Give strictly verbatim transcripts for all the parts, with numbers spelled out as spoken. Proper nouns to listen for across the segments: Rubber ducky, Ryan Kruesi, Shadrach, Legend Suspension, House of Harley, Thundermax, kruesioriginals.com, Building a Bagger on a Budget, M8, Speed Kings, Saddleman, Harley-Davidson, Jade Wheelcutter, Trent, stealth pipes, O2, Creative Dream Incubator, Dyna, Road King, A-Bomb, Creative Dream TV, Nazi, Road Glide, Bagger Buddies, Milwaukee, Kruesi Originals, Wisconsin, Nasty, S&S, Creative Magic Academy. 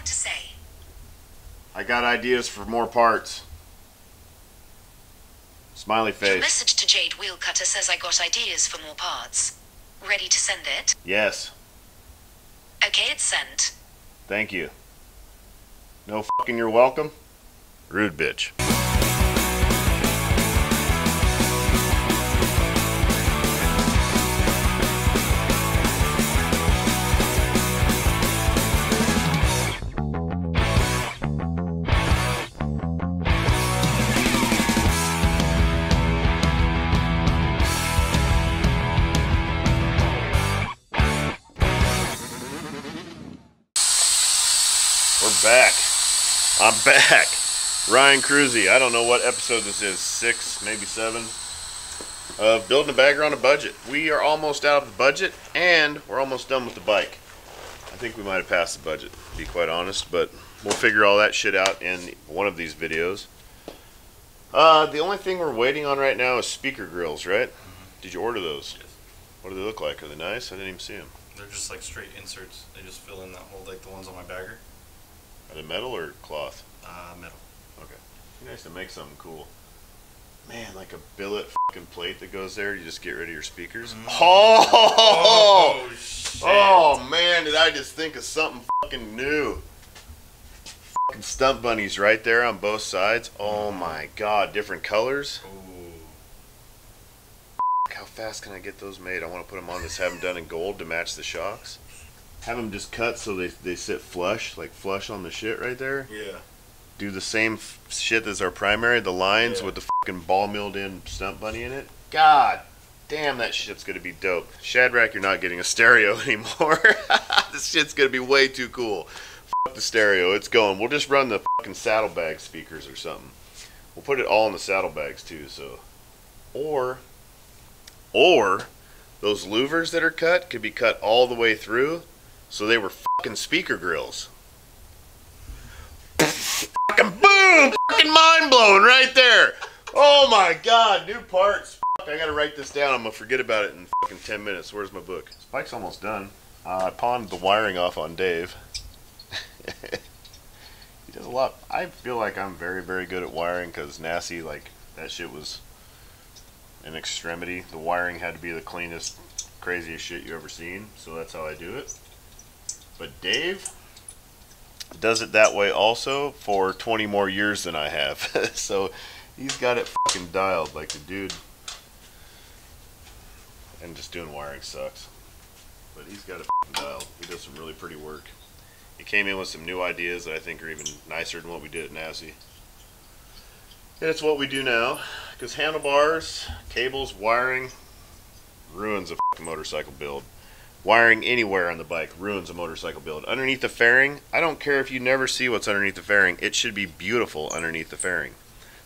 want to say? I got ideas for more parts. Smiley face. Your message to Jade Wheelcutter says I got ideas for more parts. Ready to send it? Yes. Okay, it's sent. Thank you. No fucking you're welcome. Rude bitch. Back. I'm back. Ryan Kruesi. I don't know what episode this is. Six, maybe seven. Of Building a Bagger on a Budget. We are almost out of the budget, and we're almost done with the bike. I think we might have passed the budget, to be quite honest, but we'll figure all that shit out in one of these videos. Uh, the only thing we're waiting on right now is speaker grills, right? Did you order those? Yes. What do they look like? Are they nice? I didn't even see them. They're just like straight inserts. They just fill in that hole like the ones on my bagger. Are they metal or cloth? Uh, metal. Okay. It'd be nice to make something cool. Man, like a billet fucking plate that goes there. You just get rid of your speakers. Mm. Oh! Oh, shit. Oh, man, did I just think of something fucking new. Fucking stump bunnies right there on both sides. Oh, my God. Different colors. Ooh. How fast can I get those made? I want to put them on. Just have them done in gold to match the shocks. Have them just cut so they, they sit flush, like flush on the shit right there. Yeah. Do the same f shit as our primary, the lines yeah. with the fucking ball milled in stump bunny in it. God damn, that shit's gonna be dope. Shadrach, you're not getting a stereo anymore. This shit's gonna be way too cool. Fuck the stereo, it's going. We'll just run the fucking saddlebag speakers or something. We'll put it all in the saddlebags too, so. Or, or, those louvers that are cut could be cut all the way through. So they were fucking speaker grills. Fucking boom! Fucking mind blowing right there. Oh my God, new parts. Fuck, I gotta write this down. I'm gonna forget about it in fucking ten minutes. Where's my book? This bike's almost done. Uh, I pawned the wiring off on Dave. He does a lot. I feel like I'm very, very good at wiring because Nasty, like, that shit was an extremity. The wiring had to be the cleanest, craziest shit you ever seen. So that's how I do it. But Dave does it that way also for twenty more years than I have. So he's got it fucking dialed like the dude. And just doing wiring sucks. But he's got it fucking dialed. He does some really pretty work. He came in with some new ideas that I think are even nicer than what we did at Nazi. And it's what we do now. Because handlebars, cables, wiring ruins a fucking motorcycle build. Wiring anywhere on the bike ruins a motorcycle build. Underneath the fairing, I don't care if you never see what's underneath the fairing. It should be beautiful underneath the fairing.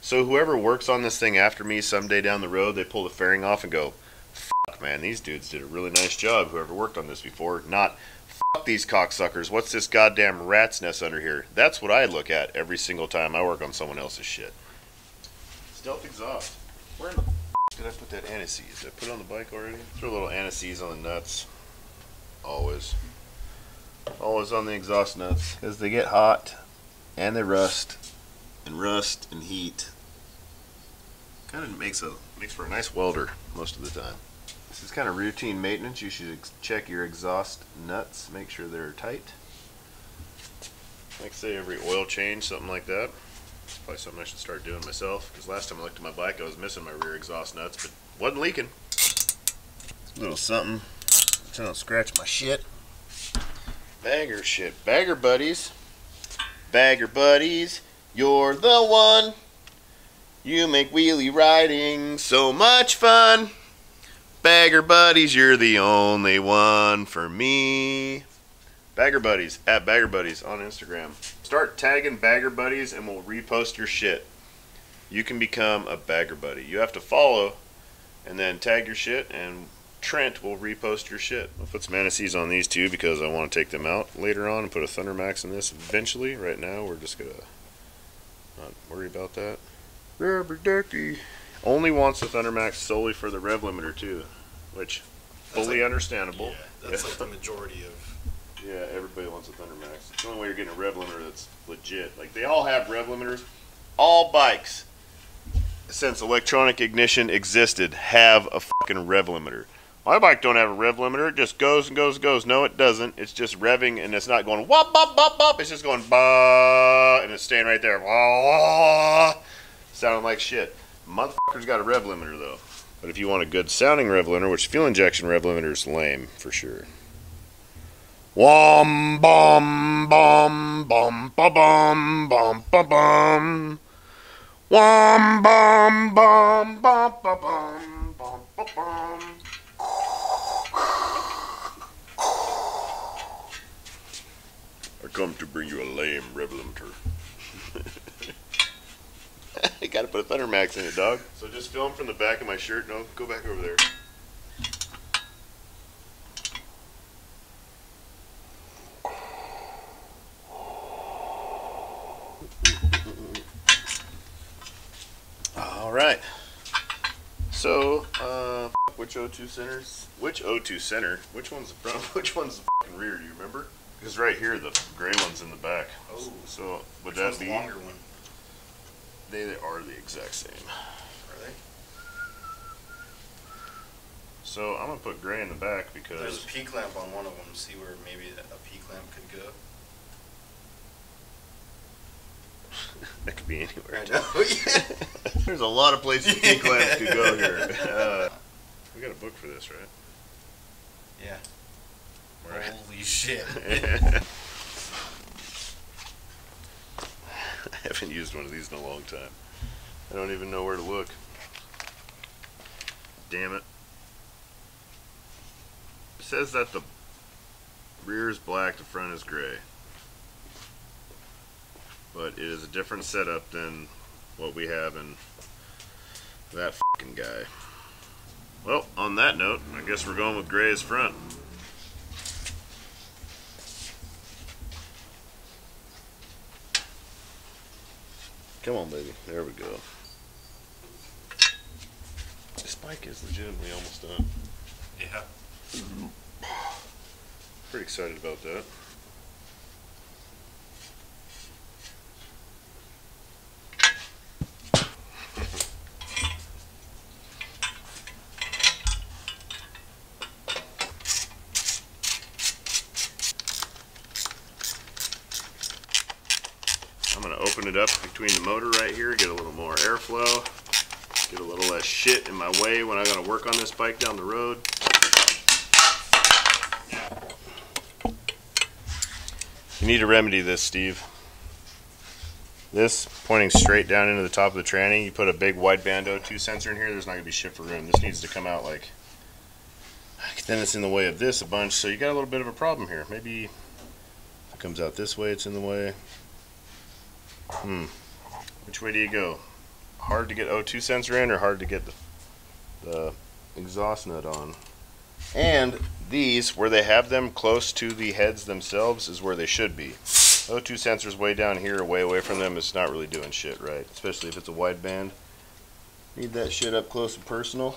So whoever works on this thing after me someday down the road, they pull the fairing off and go, fuck, man, these dudes did a really nice job, whoever worked on this before. Not, fuck these cocksuckers, what's this goddamn rat's nest under here? That's what I look at every single time I work on someone else's shit. Stealth exhaust. Where in the f*** did I put that anti-seize? Did I put it on the bike already? Throw a little anti-seize on the nuts. Always. Always on the exhaust nuts. Because they get hot and they rust. And rust and heat. Kind of makes a makes for a nice welder most of the time. This is kind of routine maintenance. You should check your exhaust nuts. Make sure they're tight. Like say every oil change, something like that. It's probably something I should start doing myself. Because last time I looked at my bike, I was missing my rear exhaust nuts. But wasn't leaking. A little something. So I don't scratch my shit. Bagger shit. Bagger buddies. Bagger buddies. You're the one. You make wheelie riding so much fun. Bagger buddies. You're the only one for me. Bagger buddies. At Bagger buddies on Instagram. Start tagging Bagger buddies and we'll repost your shit. You can become a Bagger buddy. You have to follow and then tag your shit and Trent will repost your shit. I'll put some anti-seize on these two because I want to take them out later on and put a Thundermax in this eventually. Right now, we're just going to not worry about that. Rubber ducky. Only wants the Thundermax solely for the rev limiter, too, which that's fully like, understandable. Yeah, that's yeah. like the majority of Yeah, everybody wants a Thundermax. It's the only way you're getting a rev limiter that's legit. Like, they all have rev limiters. All bikes, since electronic ignition existed, have a fucking rev limiter. My bike don't have a rev limiter. It just goes and goes and goes. No, it doesn't. It's just revving, and it's not going wop, bop, bop, bop. It's just going ba, and it's staying right there. Wah, wah. Sounding like shit. Motherfucker's got a rev limiter, though. But if you want a good sounding rev limiter, which fuel injection rev limiter is lame, for sure. Wom, bom, bom, bom, ba, bom, bom, ba, bom. Wom, bom, bom, bom, ba, bom, bom, ba, bom. I come to bring you a lame rev limiter. I gotta put a Thundermax in it, dog. So just film from the back of my shirt. No, go back over there. Alright. So, uh, which O two centers? Which O two center? Which one's the front? Which one's the fucking rear? Do you remember? Because right here, the gray one's in the back. Oh. So, would that be the longer one? They are the exact same. Are they? So I'm gonna put gray in the back because there's a peak lamp on one of them. See where maybe a peak lamp could go. That could be anywhere. I know. Yeah. There's a lot of places peak lamps could go here. Uh, we got a book for this, right? Yeah. Right. Holy shit. I haven't used one of these in a long time. I don't even know where to look. Damn it. It says that the rear is black, the front is gray. But it is a different setup than what we have in that fucking guy. Well, on that note, I guess we're going with gray as front. Come on, baby. There we go. This bike is legitimately almost done. Yeah. Pretty excited about that. Up between the motor right here, get a little more airflow, get a little less shit in my way when I gotta work on this bike down the road. You need to remedy this, Steve. This pointing straight down into the top of the tranny. You put a big wideband O two sensor in here, there's not gonna be shit for room. This needs to come out like, then it's in the way of this a bunch, so you got a little bit of a problem here. Maybe if it comes out this way, it's in the way. Hmm. Which way do you go? Hard to get O two sensor in or hard to get the, the exhaust nut on? And these, where they have them close to the heads themselves, is where they should be. O two sensor's way down here, way away from them. It's not really doing shit right, especially if it's a wideband. Need that shit up close and personal.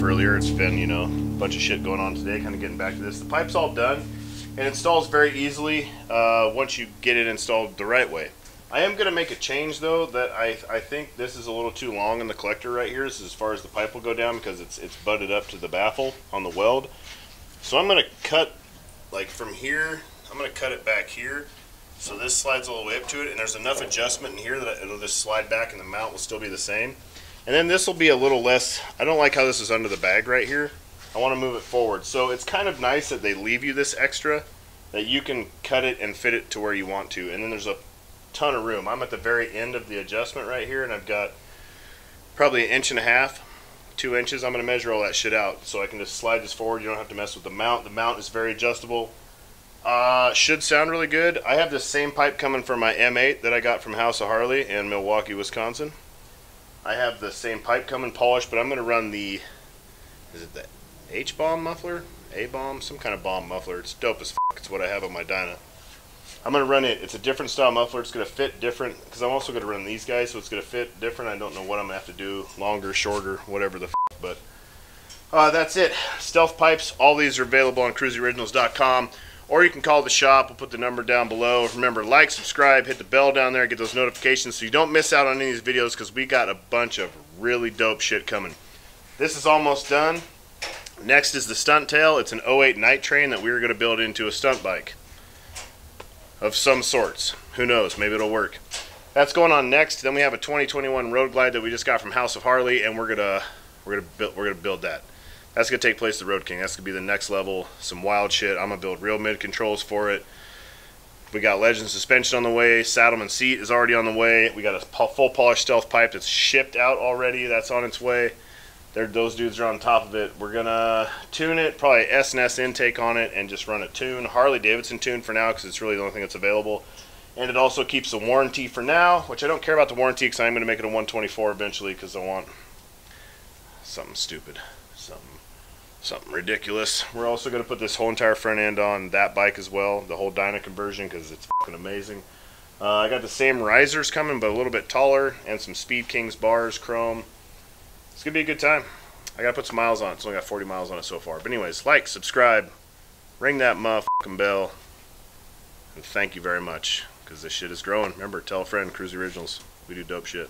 Earlier, it's been, you know, a bunch of shit going on today, kind of getting back to this. The pipe's all done and installs very easily uh, once you get it installed the right way. I am going to make a change though that I, I think this is a little too long in the collector right here. This is as far as the pipe will go down because it's, it's butted up to the baffle on the weld. So I'm going to cut like from here, I'm going to cut it back here. So this slides all the way up to it and there's enough adjustment in here that it'll just slide back and the mount will still be the same. And then this will be a little less, I don't like how this is under the bag right here. I want to move it forward. So it's kind of nice that they leave you this extra, that you can cut it and fit it to where you want to. And then there's a ton of room. I'm at the very end of the adjustment right here, and I've got probably an inch and a half, two inches. I'm going to measure all that shit out so I can just slide this forward. You don't have to mess with the mount. The mount is very adjustable. Uh, should sound really good. I have the same pipe coming from my M eight that I got from House of Harley in Milwaukee, Wisconsin. I have the same pipe coming polished, but I'm going to run the, is it the H-Bomb muffler? A-Bomb? Some kind of bomb muffler. It's dope as fuck. It's what I have on my Dyna. I'm going to run it. It's a different style muffler. It's going to fit different, because I'm also going to run these guys, so it's going to fit different. I don't know what I'm going to have to do, longer, shorter, whatever the fuck, but uh, that's it. Stealth pipes. All these are available on kruesi originals dot com. Or you can call the shop. We'll put the number down below. Remember, like, subscribe, hit the bell down there, get those notifications so you don't miss out on any of these videos, because we got a bunch of really dope shit coming. This is almost done. Next is the stunt tail. It's an oh eight night train that we were going to build into a stunt bike of some sorts. Who knows? Maybe it'll work. That's going on next. Then we have a twenty twenty-one Road Glide that we just got from House of Harley, and we're gonna we're gonna build we're gonna build that. That's going to take place the Road King. That's going to be the next level. Some wild shit. I'm going to build real mid controls for it. We got Legend Suspension on the way. Saddleman seat is already on the way. We got a full polished stealth pipe that's shipped out already. That's on its way. They're, those dudes are on top of it. We're going to tune it, probably S and S intake on it, and just run a tune. Harley-Davidson tune for now, because it's really the only thing that's available. And it also keeps the warranty for now, which I don't care about the warranty, because I'm going to make it a one twenty-four eventually, because I want something stupid. Something. Something ridiculous. We're also going to put this whole entire front end on that bike as well, the whole Dyna conversion, because it's fucking amazing. Uh, I got the same risers coming, but a little bit taller, and some Speed Kings bars, chrome. It's going to be a good time. I got to put some miles on it. It's only got forty miles on it so far. But anyways, like, subscribe, ring that motherfucking bell, and thank you very much, because this shit is growing. Remember, tell a friend, Kruesi Originals. We do dope shit.